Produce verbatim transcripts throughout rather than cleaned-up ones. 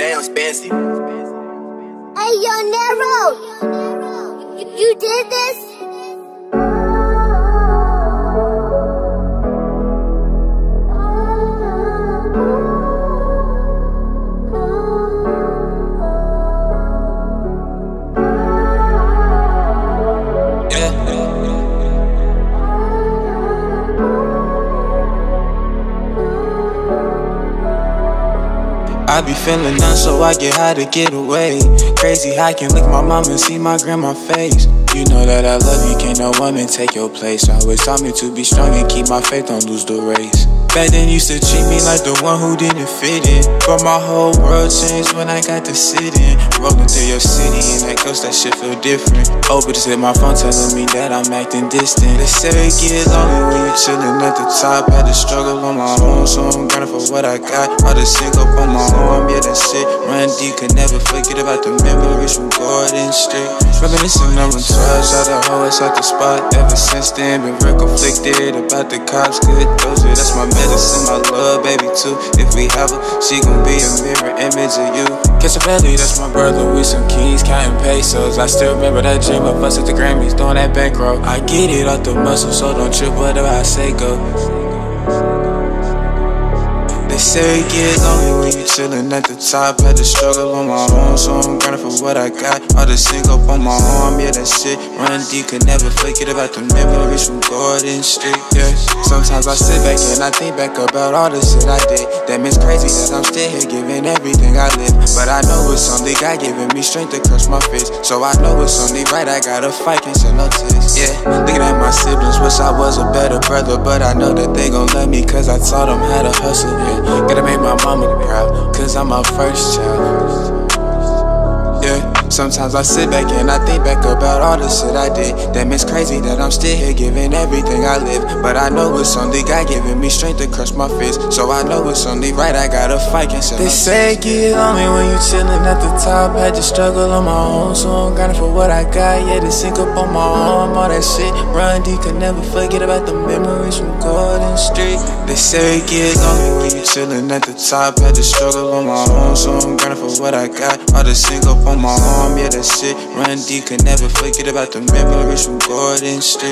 damn fancy. Hey, yo, Nero, you, you did this? I be feeling numb, so I get high to get away. Crazy, I can look my mom and see my grandma face. You know that I love you, can't no woman take your place. Always taught me to be strong and keep my faith, don't lose the race. Back then used to treat me like the one who didn't fit in, but my whole world changed when I got to sit in. Rolling to your city and that coast, that shit feel different. Oh, but it's in my phone telling me that I'm acting distant. They say it gets lonely when you're chilling at the top. Had to struggle on my own, so I'm grateful for what I got. All the sink up on my arm, yeah that shit run deep. Could never forget about the memories from Gordon Street. Reminiscing number twelve, out the hoe, it's out the spot. Ever since then, been real conflicted about the cops. Good those, yeah, that's my man. Medicine, my love, baby, too. If we have her, she gon' be a mirror image of you. Catch a valley, that's my brother. We some keys, counting pesos. I still remember that dream of us at the Grammys, doing that bankroll. I get it off the muscle, so don't trip whatever I say go. They say it gets lonely when you're chillin' at the top. Had to struggle on my own, so I'm grateful for what I got. All the sink up on my arm, yeah, that shit run deep. Could never forget about the memories from Gordon Street, yeah. Sometimes I sit back and I think back about all the shit I did. That means crazy that I'm still here giving everything I live. But I know it's only God giving me strength to crush my fist. So I know it's only right, I gotta fight, can't shed no tears, yeah. Looking at my siblings, wish I was a better brother. But I know that they gon' love me, cause I taught them how to hustle, yeah. Gotta make my mama proud, cause I'm my first child, yeah. Sometimes I sit back and I think back about all the shit I did. That means crazy that I'm still here giving everything I live. But I know it's only God giving me strength to crush my fist. So I know it's only right, I gotta fight and shit. They say it get lonely when you chillin' at the top. Had to struggle on my own, so I'm grateful for what I got. Yeah, to sink up on my arm, all that shit run deep. Could never forget about the memories from Gordon Street. They say it get lonely when you chillin' at the top. Had to struggle on my own, so I'm grateful for what I got. All that sink up on my arm, yeah, that shit run deep. Could never forget about the memories from Gordon Street.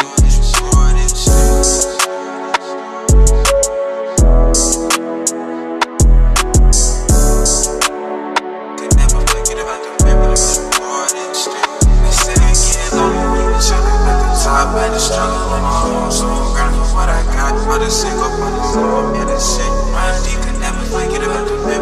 What I got, what a single one, yeah, that shit run deep. Could never forget about the memories.